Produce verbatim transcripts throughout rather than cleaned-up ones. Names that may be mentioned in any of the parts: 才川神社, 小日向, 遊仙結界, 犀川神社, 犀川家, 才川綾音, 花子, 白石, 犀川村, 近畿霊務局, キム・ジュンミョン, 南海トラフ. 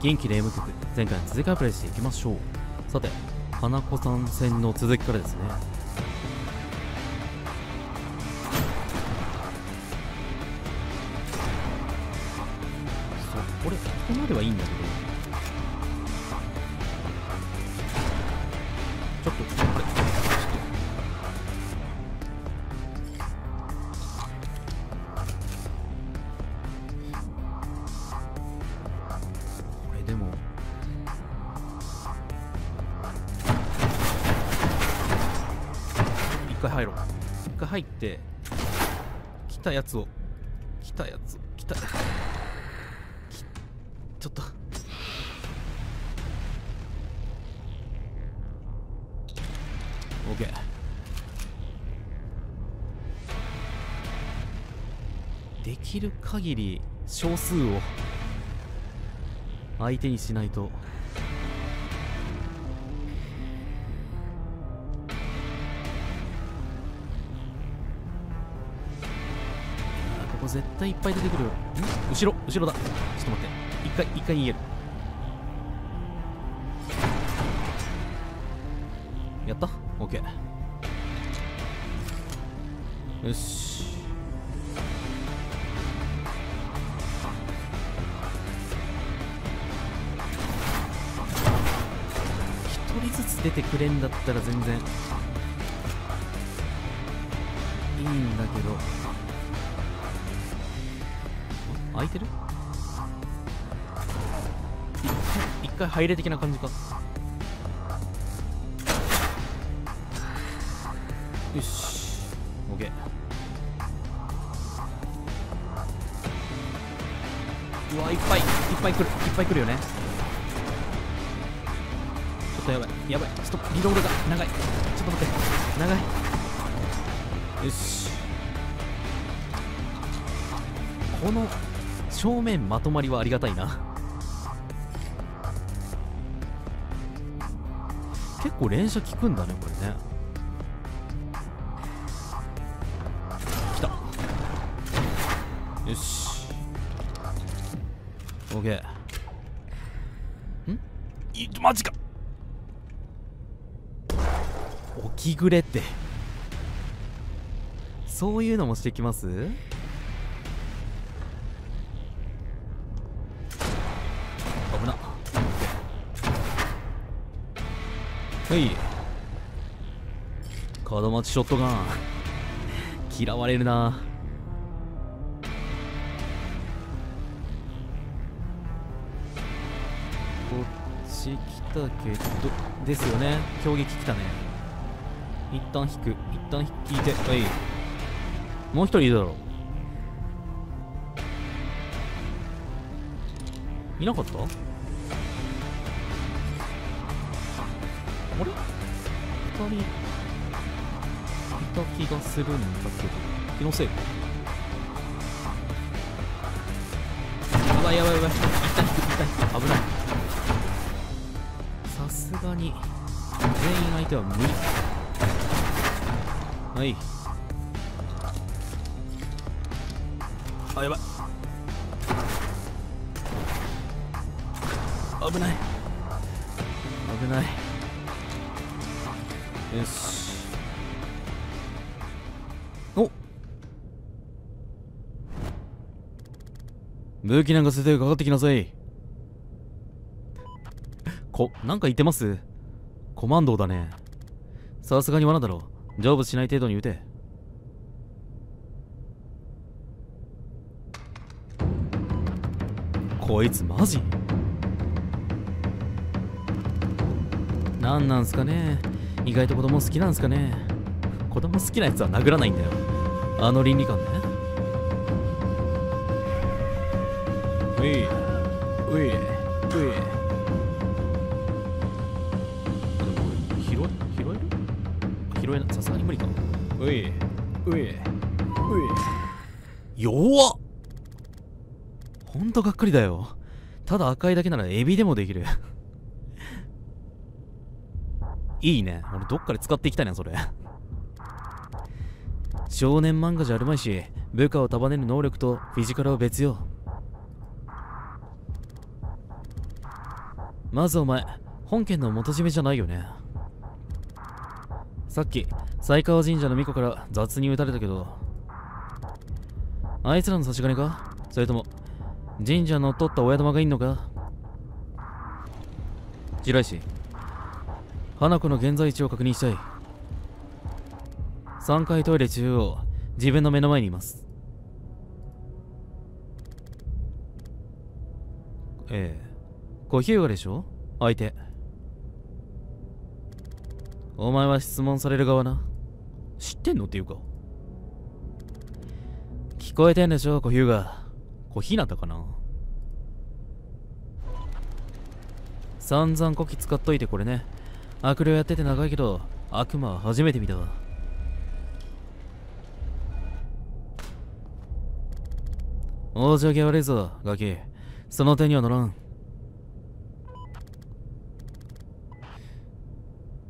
近畿霊夢局、前回の続きからプレイしていきましょう。さて、花子さん戦の続きからですね。そう、これここまではいいんだけど。ちょっと、これ。これでも。一回入ろう。一回入って。来たやつを。来たやつを。来たやつ。きちょっと。オッケー。できる限り少数を相手にしないと。ここ絶対いっぱい出てくるよ。後ろ後ろだ。ちょっと待って、一回一回逃げる。やった？ OK。 よし、ひとりずつ出てくれんだったら全然いいんだけど。空いてる？一回入れ的な感じか。よし、オッケー。うわ、いっぱいいっぱい来る、いっぱい来るよね。ちょっとやばいやばい、ちょっとリロールが長い。ちょっと待って、長い。よし、この正面まとまりはありがたいな。結構連射効くんだね、これね。よし、オッケー。ん？い、マジか。起きぐれってそういうのもしてきます？危な。はい。門松ショットガン嫌われるな。来たけどですよね。攻撃来たね。一旦引く、一旦引いて、はい、もう一人いるだろう。いなかった？あれ？二人いた気がするんだけど、気のせいか。やばいやばいやばい、一旦引く、一旦引く、危ない。さすがに全員相手は無理。はい、あ、やばい、危ない危ない。よし、お、武器なんか捨ててかかってきなさい。お、なんか言ってます？コマンドだね。さすがに罠だろう。成仏しない程度に撃て。こいつマジ？なんなんすかね。意外と子供好きなんすかね。子供好きなやつは殴らないんだよ。あの倫理観ね。ういういうい。さすがに無理か。ういういうい。弱っ、ほんとがっくりだよ。ただ赤いだけならエビでもできるいいね、俺どっかで使っていきたいなそれ少年漫画じゃあるまいし、部下を束ねる能力とフィジカルは別よ。まずお前、本件の元締めじゃないよね。さっき、才川神社の巫女から雑に撃たれたけど、あいつらの差し金か？それとも、神社乗っ取った親玉がいんのか？白石、花子の現在地を確認したい。さんがいトイレ中央、自分の目の前にいます。ええ、小日向でしょ？相手。お前は質問される側な。知ってんのっていうか。聞こえてんでしょ、小日向。小日向かな。散々こき使っといてこれね。悪霊やってて長いけど、悪魔は初めて見たわ。往生際悪いぞ、ガキ。その手には乗らん。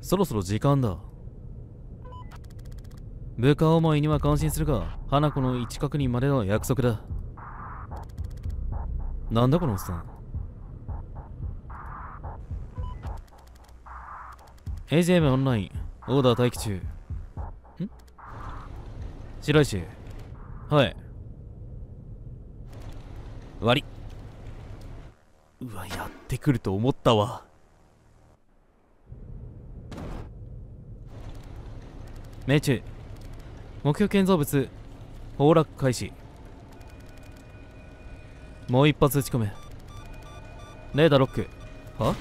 そろそろ時間だ。部下思いには感心するが、花子の位置確認までの約束だ。なんだこのおっさん。エージェーエム オンライン、オーダー待機中。ん？白石。はい。割り。うわ、やってくると思ったわ。命中。目標建造物崩落開始。もう一発打ち込め。レーダーロック。は？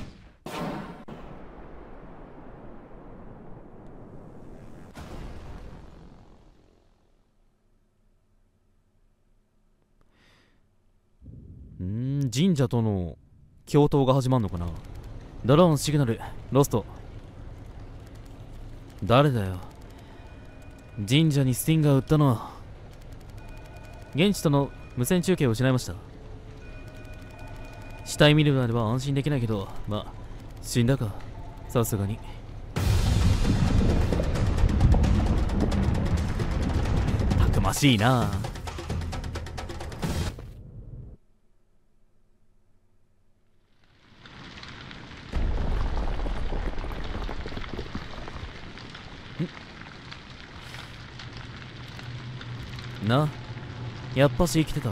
んー、神社との共闘が始まるのかな。ドローンシグナルロスト。誰だよ。神社にスティンガーを撃ったのは。現地との無線中継を失いました。死体見るまでは安心できないけど、まあ死んだか。さすがにたくましいな。な、やっぱし生きてた。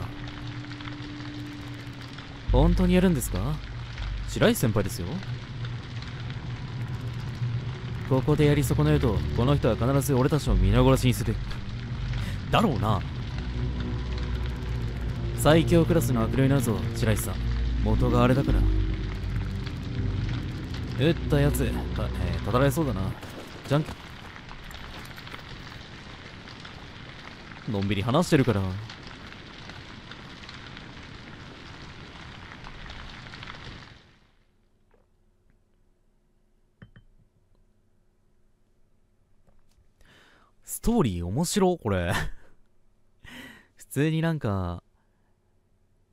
本当にやるんですか？白石先輩ですよ。ここでやり損ねると、この人は必ず俺たちを皆殺しにするだろうな。最強クラスの悪霊になるぞ、白石さん。元があれだから。撃ったやつた、えー、たたられそうだな。じゃんけん。のんびり話してるから。ストーリー面白これ普通になんか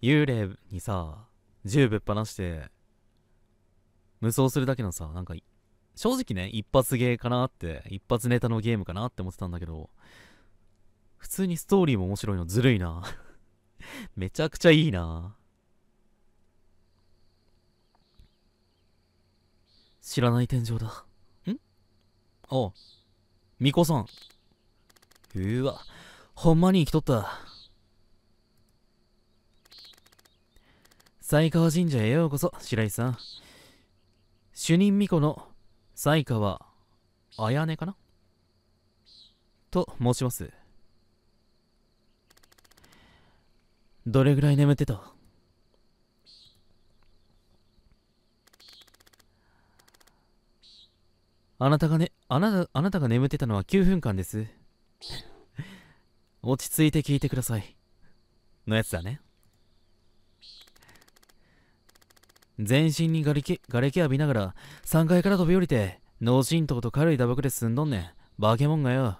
幽霊にさ銃ぶっ放して無双するだけのさ、なんか正直ね、一発芸かなって、一発ネタのゲームかなって思ってたんだけど、普通にストーリーも面白いの。ずるいなめちゃくちゃいいな。知らない天井だ。ん？ああ、巫女さん。うわ、ほんまに生きとった。才川神社へようこそ、白石さん。主任巫女の才川綾音かなと申します。どれぐらい眠ってた？あなたがね、あなた、あなたが眠ってたのはきゅうふんかんです。落ち着いて聞いてください。のやつだね。全身にがれき、がれき浴びながらさんがいから飛び降りて、脳震盪と軽い打撲で済んどんねん。バケモンがよ。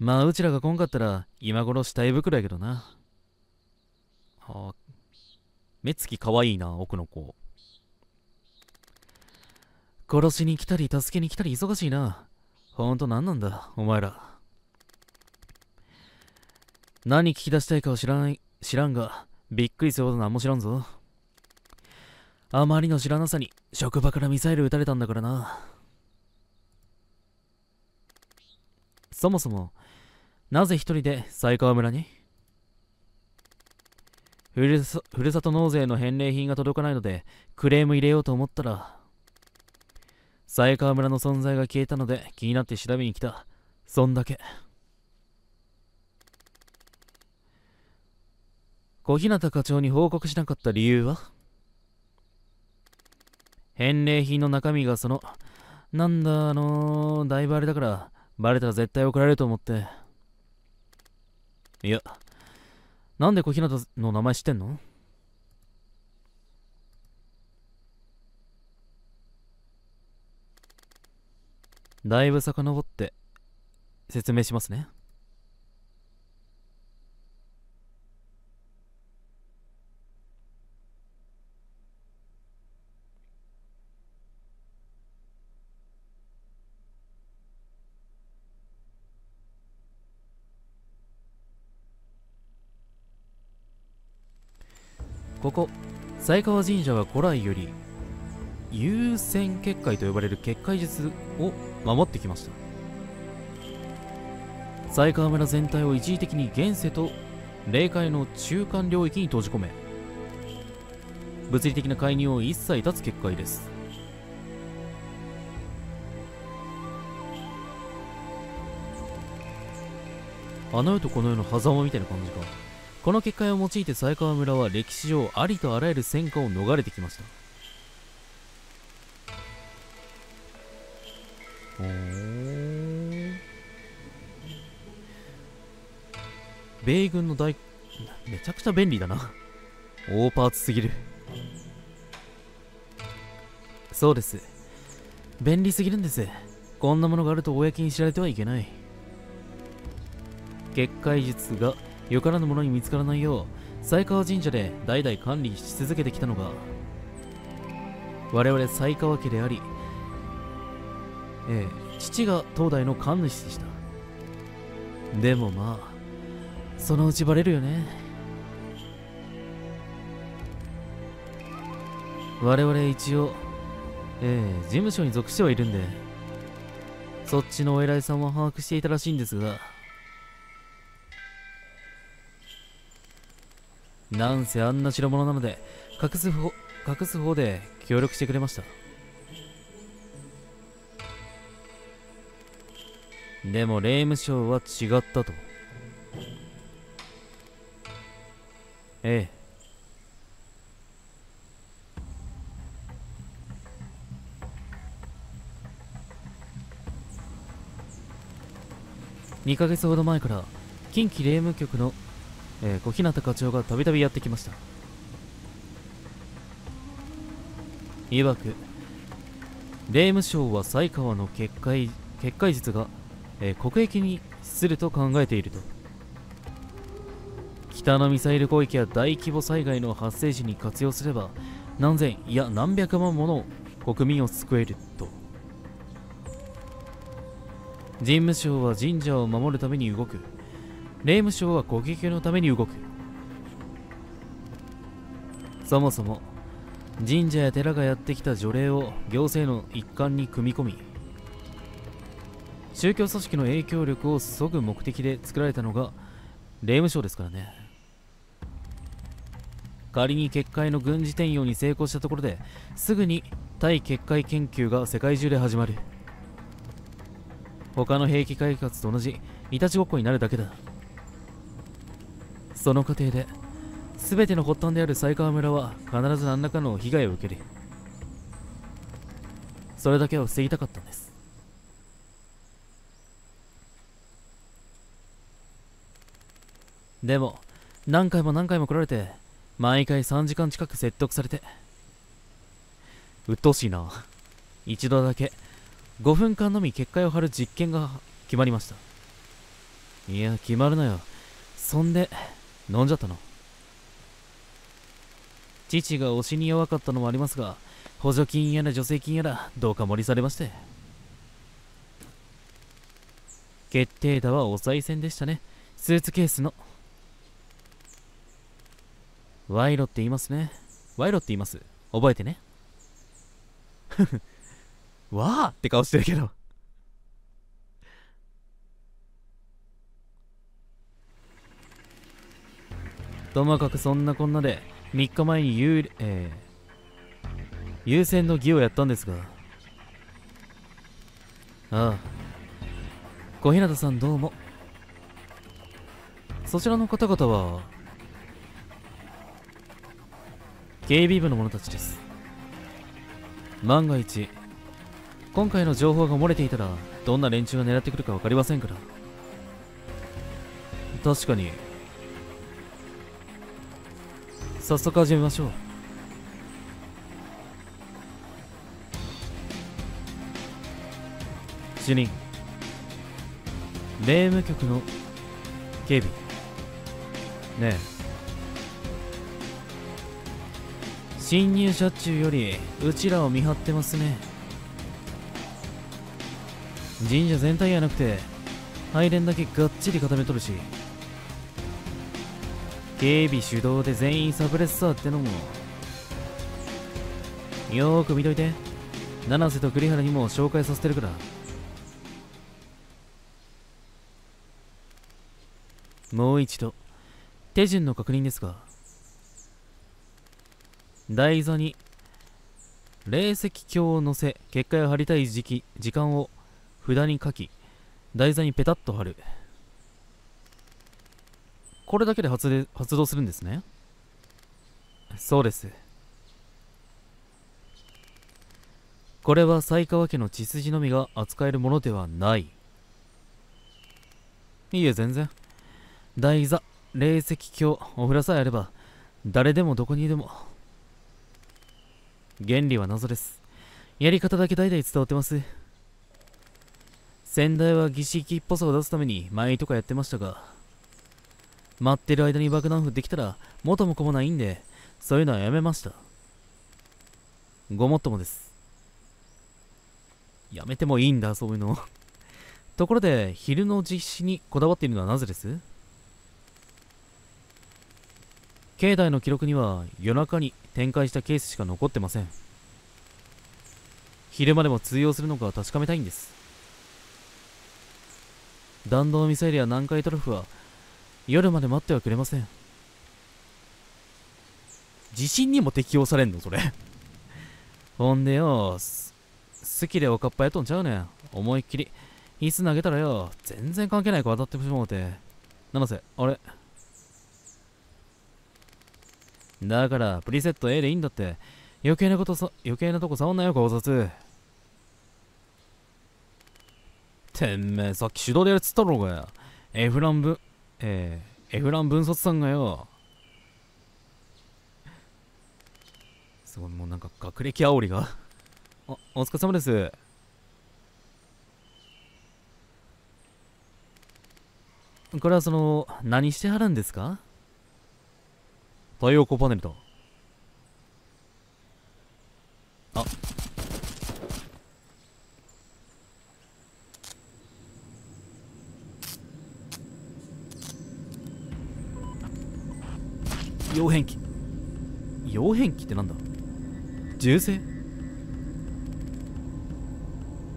まあうちらがこんかったら今頃死体袋やけどな。はあ、目つきかわいいな、奥の子。殺しに来たり助けに来たり忙しいな。ほんとなんなんだお前ら。何聞き出したいかは知らない、知らんがびっくりするほど何も知らんぞ。あまりの知らなさに職場からミサイル撃たれたんだからな。そもそもなぜ一人で犀川村に？ふるさ、ふるさと納税の返礼品が届かないのでクレーム入れようと思ったら犀川村の存在が消えたので気になって調べに来た。そんだけ。小日向課長に報告しなかった理由は？返礼品の中身がそのなんだあのー、だいぶあれだからバレたら絶対怒られると思って。いや、なんで小日向の名前知ってんの？だいぶ遡って説明しますね。ここ犀川神社は古来より遊仙結界と呼ばれる結界術を守ってきました。犀川村全体を一時的に現世と霊界の中間領域に閉じ込め、物理的な介入を一切断つ結界です。あの世とこの世の狭間みたいな感じか。この結界を用いて犀川村は歴史上ありとあらゆる戦火を逃れてきました。米軍の大…めちゃくちゃ便利だな。大パーツすぎる。そうです、便利すぎるんです。こんなものがあると公に知られてはいけない。結界術がよからぬものに見つからないよう犀川神社で代々管理し続けてきたのが我々犀川家であり、ええ、父が当代の神主でした。でもまあそのうちバレるよね。我々一応、ええ、事務所に属してはいるんでそっちのお偉いさんは把握していたらしいんですが、なんせあんな代物なので隠す方、隠す方で協力してくれました。でも霊務省は違ったと。ええ、にかげつほど前から近畿霊務局のえー、小日向課長がたびたびやってきました。いわく霊務省は犀川の結界結界術が、えー、国益に資すると考えていると。北のミサイル攻撃や大規模災害の発生時に活用すれば何千いや何百万もの国民を救えると。神務省は神社を守るために動く。霊務省は攻撃のために動く。そもそも神社や寺がやってきた除霊を行政の一環に組み込み、宗教組織の影響力を削ぐ目的で作られたのが霊務省ですからね。仮に結界の軍事転用に成功したところですぐに対結界研究が世界中で始まる。他の兵器開発と同じいたちごっこになるだけだ。その過程で全ての発端である犀川村は必ず何らかの被害を受ける。それだけは防ぎたかったんです。でも何回も何回も来られて毎回さんじかん近く説得されて鬱陶しいな。一度だけごふんかんのみ結界を張る実験が決まりました。いや決まるなよ。そんで飲んじゃったの。父が推しに弱かったのもありますが補助金やら助成金やらどうか盛りされまして、決定打はお賽銭でしたね。スーツケースの賄賂って言いますね。賄賂って言います。覚えてね。ふふ。わーって顔してるけど。ともかくそんなこんなでみっかまえに優、えー、優先の儀をやったんですが、ああ、小日向さんどうも。そちらの方々は警備部の者たちです。万が一今回の情報が漏れていたらどんな連中が狙ってくるか分かりませんから。確かに、早速始めましょう。主任、霊夢局の警備。ねえ、侵入者中よりうちらを見張ってますね。神社全体やなくて拝殿だけがっちり固めとるし、警備主導で全員サブレッサーってのも。よーく見といて。七瀬と栗原にも紹介させてるから。もう一度手順の確認ですが、台座に霊石鏡を載せ、結界を張りたい時期時間を札に書き、台座にペタッと貼る。これだけで 発, で発動するんですね。そうです。これは犀川家の血筋のみが扱えるものではない。いいえ、全然。台座、霊石鏡、お札さえあれば誰でもどこにでも。原理は謎です。やり方だけ代々伝わってます。先代は儀式っぽさを出すために前とかやってましたが、待ってる間に爆弾符できたら元も子もないんで、そういうのはやめました。ごもっともです。やめてもいいんだ、そういうの。ところで、昼の実施にこだわっているのはなぜです？境内の記録には夜中に展開したケースしか残ってません。昼間でも通用するのか確かめたいんです。弾道ミサイルや南海トラフは夜まで待ってはくれません。地震にも適用されんのそれ。ほんでよ、好きでおかっぱやっとんちゃうねん。思いっきり椅子投げたらよ、全然関係ない子当たってしまうて。七瀬、あれだからプリセット エー でいいんだって。余計なことさ、余計なとこ触んなよ、考察。てめえ、さっき手動でやるっつったろうがや。エフランブえー、エフラン分卒さんがよ、すごい、もうなんか学歴煽りが。あ、お疲れ様です。これはその、何してはるんですか？太陽光パネルだ。あ、溶変器。溶変器ってなんだ？銃声？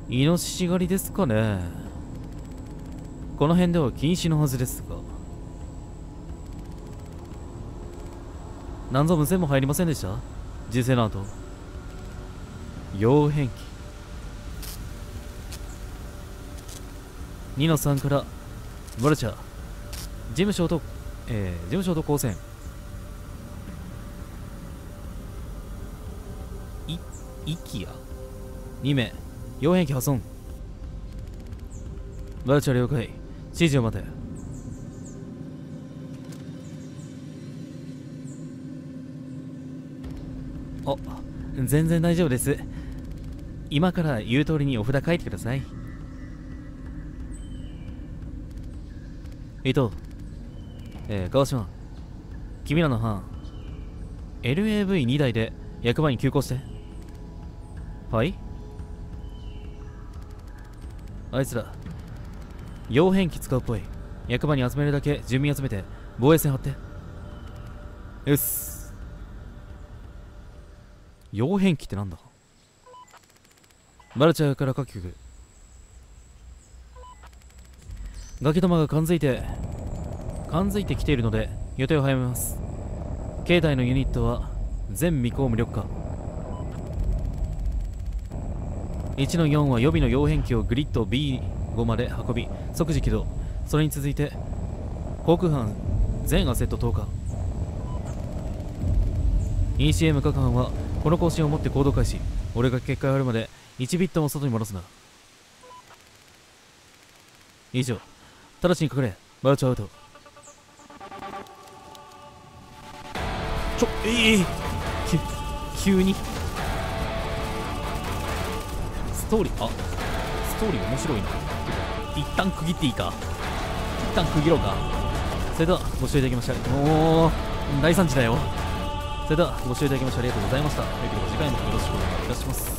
イノシシ狩りですかね。この辺では禁止のはずですが。なんぞ無線も入りませんでした？銃声の後。溶変器。にのさんからバルチャー。事務所と、えー、事務所と光線。息やにめい溶変器破損。バルチャ了解。指示を待て。あ、全然大丈夫です。今から言う通りにお札書いてください。伊藤、えー、川島、君らの班 エルエーブイに 台で役場に急行して。はい。あいつら溶変器使うっぽい。役場に集めるだけ住民集めて防衛線張って。よし。傭兵機ってなんだ。マルチャーから各局崖玉が感づいて感づいてきているので予定を早めます。境内のユニットは全未行無力化。いちのよんは予備の傭兵機をグリッド ビーご まで運び即時起動。それに続いて航空班全アセット投下。 イーシーエム 各班はこの更新を持って行動開始。俺が結果をやるまでいちビットも外に戻すな。以上。直ちに隠れ。マルチアウト。ちょええー、急にストーリーあストーリー面白いな。一旦区切っていいか。一旦区切ろうか。それではご視聴いただきましてもう大惨事だよ。それではご視聴いただきましてありがとうございました。次回もよろしくお願いいたします。